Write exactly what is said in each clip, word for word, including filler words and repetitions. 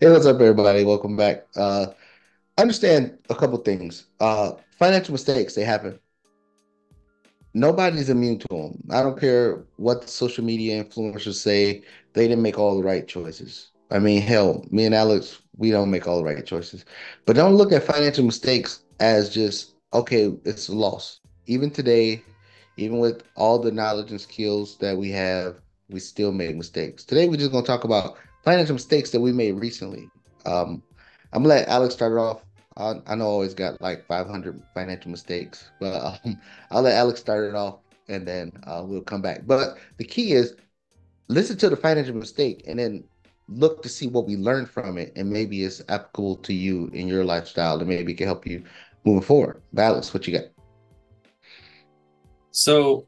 Hey, what's up, everybody? Welcome back. Uh, understand a couple things. Uh, financial mistakes, they happen. Nobody's immune to them. I don't care what the social media influencers say, they didn't make all the right choices. I mean, hell, me and Alex, we don't make all the right choices. But don't look at financial mistakes as just, okay, it's a loss. Even today, even with all the knowledge and skills that we have, we still make mistakes. Today, we're just going to talk about financial mistakes that we made recently. Um, I'm gonna let Alex start it off. I, I know I always got like five hundred financial mistakes, but um, I'll let Alex start it off and then uh, we'll come back. But the key is listen to the financial mistake and then look to see what we learned from it, and maybe it's applicable to you in your lifestyle, and maybe it can help you moving forward. But Alex, what you got? So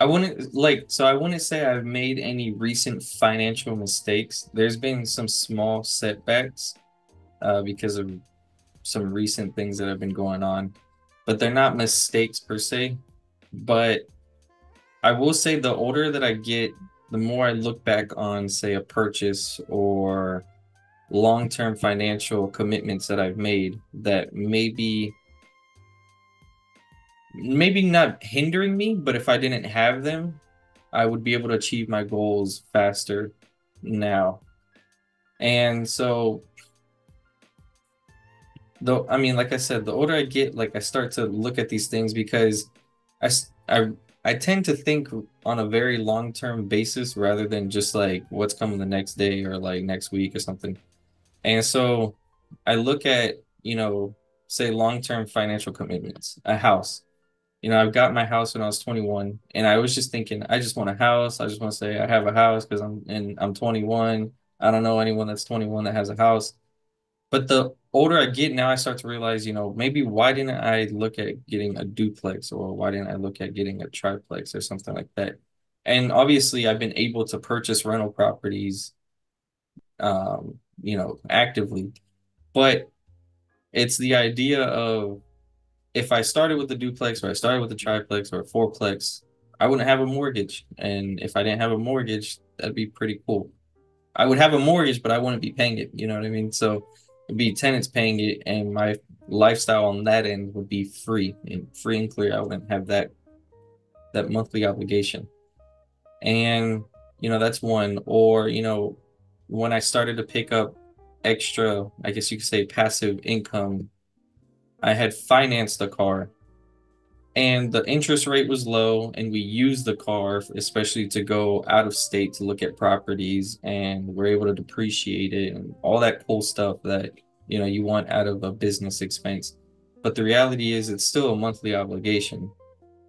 I wouldn't like, so I wouldn't say I've made any recent financial mistakes. There's been some small setbacks uh, because of some recent things that have been going on, but they're not mistakes per se. But I will say the older that I get, the more I look back on, say, a purchase or long-term financial commitments that I've made that maybe maybe not hindering me, but if I didn't have them, I would be able to achieve my goals faster now. And so, though, I mean, like I said, the older I get, like I start to look at these things because I, I, I tend to think on a very long-term basis rather than just like what's coming the next day or like next week or something. And so I look at, you know, say long-term financial commitments, a house. You know, I've got my house when I was twenty-one, and I was just thinking, I just want a house. I just want to say I have a house because I'm and I'm twenty-one. I don't know anyone that's twenty-one that has a house. But the older I get now, I start to realize, you know, maybe why didn't I look at getting a duplex, or why didn't I look at getting a triplex or something like that? And obviously, I've been able to purchase rental properties, um, you know, actively. But it's the idea of, if I started with a duplex or I started with a triplex or a fourplex, I wouldn't have a mortgage. And if I didn't have a mortgage, that'd be pretty cool. I would have a mortgage, but I wouldn't be paying it. You know what I mean? So it'd be tenants paying it, and my lifestyle on that end would be free and free and clear. I wouldn't have that, that monthly obligation. And, you know, that's one. Or, you know, when I started to pick up extra, I guess you could say, passive income, I had financed the car and the interest rate was low, and we used the car, especially to go out of state to look at properties, and we're able to depreciate it and all that cool stuff that, you know, you want out of a business expense. But the reality is it's still a monthly obligation,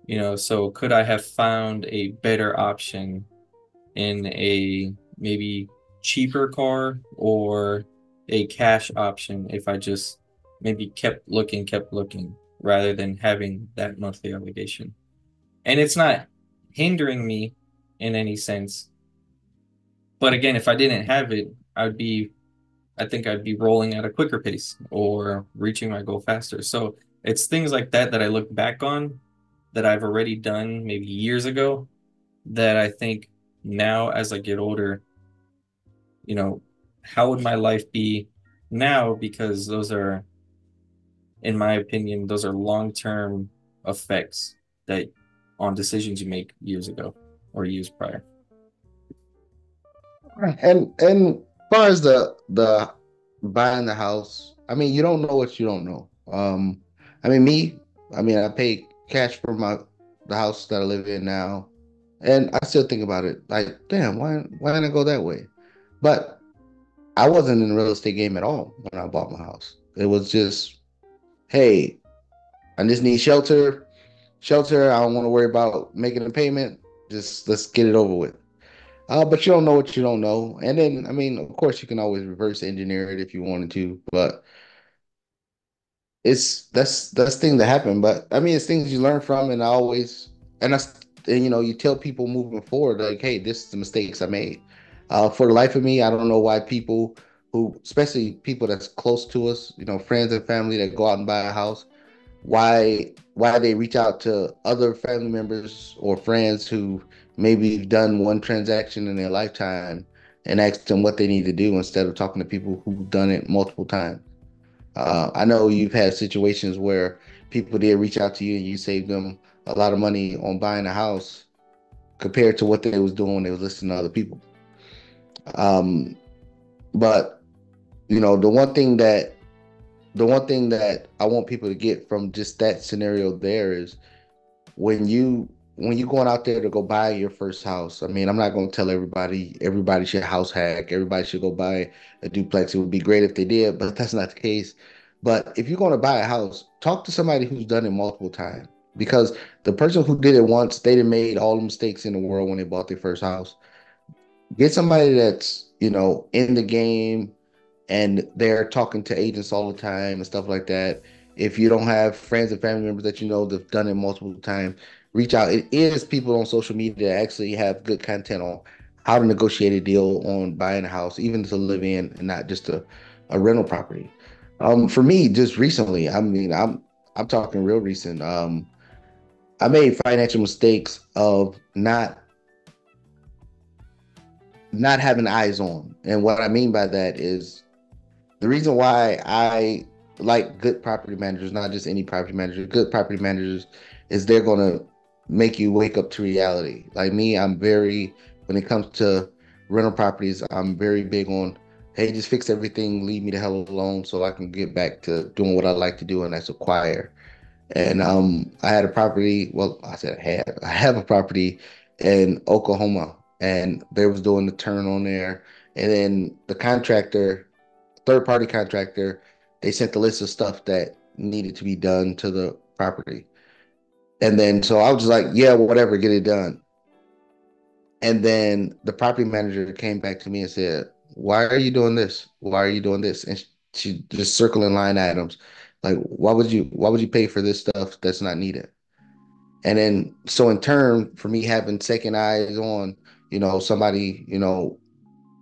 you know, so could I have found a better option in a maybe cheaper car or a cash option if I just maybe kept looking, kept looking, rather than having that monthly obligation? And it's not hindering me in any sense. But again, if I didn't have it, I'd be, I think I'd be rolling at a quicker pace or reaching my goal faster. So it's things like that that I look back on that I've already done maybe years ago that I think now as I get older, you know, how would my life be now? Because those are, in my opinion, those are long-term effects that on decisions you make years ago or years prior. And and as far as the the buying the house, I mean, you don't know what you don't know. Um, I mean, me, I mean, I paid cash for my the house that I live in now, and I still think about it. Like, damn, why why didn't I go that way? But I wasn't in the real estate game at all when I bought my house. It was just, hey, I just need shelter. Shelter, I don't want to worry about making a payment. Just let's get it over with. Uh, but you don't know what you don't know. And then, I mean, of course, you can always reverse engineer it if you wanted to. But it's that's that's things that happen. But I mean, it's things you learn from, and I always and I and, you know, you tell people moving forward, like, hey, this is the mistakes I made. Uh, for the life of me, I don't know why people who, especially people that's close to us, you know, friends and family that go out and buy a house, why why they reach out to other family members or friends who maybe done one transaction in their lifetime and ask them what they need to do instead of talking to people who've done it multiple times. Uh, I know you've had situations where people did reach out to you and you saved them a lot of money on buying a house compared to what they was doing when they was listening to other people. Um, but, you know, the one thing that the one thing that I want people to get from just that scenario there is when you when you're going out there to go buy your first house, I mean, I'm not going to tell everybody, everybody should house hack. Everybody should go buy a duplex. It would be great if they did, but that's not the case. But if you're going to buy a house, talk to somebody who's done it multiple times, because the person who did it once, they done made all the mistakes in the world when they bought their first house. Get somebody that's, you know, in the game and they're talking to agents all the time and stuff like that. If you don't have friends and family members that you know that've done it multiple times, reach out. It is people on social media that actually have good content on how to negotiate a deal on buying a house, even to live in and not just a, a rental property. Um, for me, just recently, I mean, I'm I'm talking real recent. Um, I made financial mistakes of not not having eyes on. And what I mean by that is the reason why I like good property managers, not just any property manager, good property managers, is they're going to make you wake up to reality. Like me, I'm very, when it comes to rental properties, I'm very big on, hey, just fix everything, leave me the hell alone so I can get back to doing what I like to do, and that's acquire. And um, I had a property, well, I said I had, I have a property in Oklahoma, and they was doing the turn on there. And then the contractor, third party contractor, they sent the list of stuff that needed to be done to the property. And then, so I was just like, yeah, whatever, get it done. And then the property manager came back to me and said, why are you doing this? Why are you doing this? And she just circling line items. Like, why would you, why would you pay for this stuff that's not needed? And then, so in turn, for me having second eyes on, you know, somebody, you know,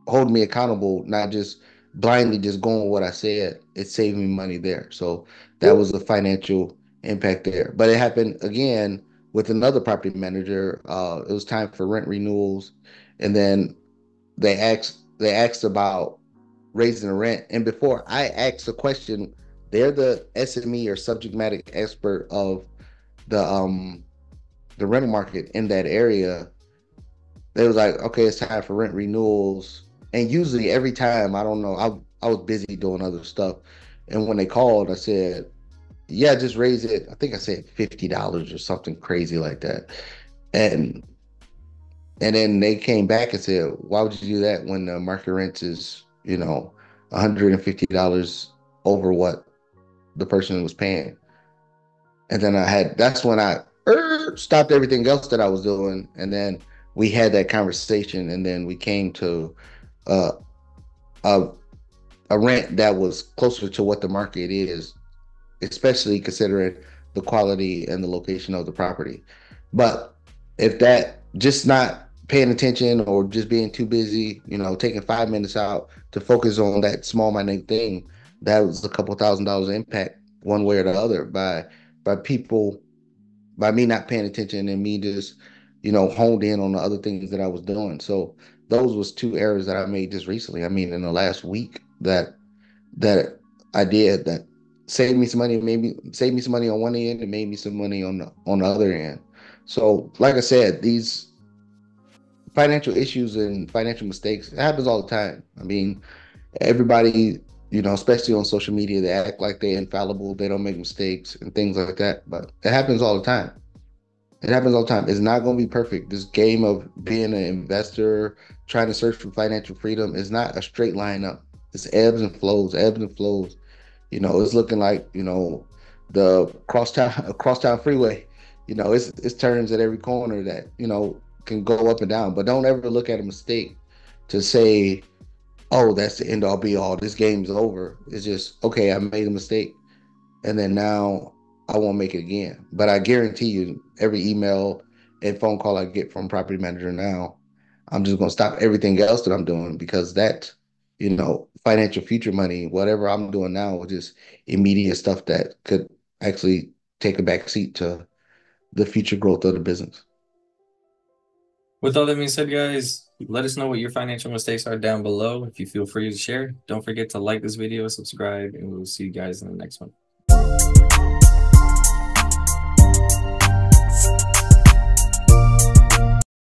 holding me accountable, not just blindly just going with what I said, it saved me money there. So that was a financial impact there. But it happened again with another property manager. Uh it was time for rent renewals, and then they asked they asked about raising the rent, and before I asked the question, they're the S M E or subject matter expert of the um the rental market in that area. They was like, okay, it's time for rent renewals. And usually every time, I don't know, I I was busy doing other stuff, and when they called, I said, yeah, just raise it. I think I said fifty dollars or something crazy like that. And and then they came back and said, why would you do that when the market rent is, you know, one hundred fifty dollars over what the person was paying? And then I had, that's when I er, stopped everything else that I was doing. And then we had that conversation, and then we came to uh, a, a rent that was closer to what the market is, especially considering the quality and the location of the property. But if that, just not paying attention or just being too busy, you know, taking five minutes out to focus on that small minute thing, that was a couple thousand dollars impact one way or the other by by people, by me not paying attention and me just, you know, honed in on the other things that I was doing. So those was two errors that I made just recently. I mean, in the last week that that I did that saved me some money, maybe saved me some money on one end and made me some money on the, on the other end. So like I said, these financial issues and financial mistakes, it happens all the time. I mean, everybody, you know, especially on social media, they act like they're infallible. They don't make mistakes and things like that, but it happens all the time. It happens all the time. It's not going to be perfect. This game of being an investor, trying to search for financial freedom, is not a straight line up. It's ebbs and flows, ebbs and flows. You know, it's looking like, you know, the crosstown crosstown freeway. You know, it's it's turns at every corner that, you know, can go up and down. But don't ever look at a mistake to say, oh, that's the end all be all, this game's over. It's just, okay, I made a mistake, and then now I won't make it again. But I guarantee you, every email and phone call I get from property manager now, I'm just gonna stop everything else that I'm doing, because that, you know, financial future money, whatever I'm doing now, was just immediate stuff that could actually take a back seat to the future growth of the business. With all that being said, guys, Let us know what your financial mistakes are down below. If you feel free to share, don't forget to like this video, subscribe, and we'll see you guys in the next one.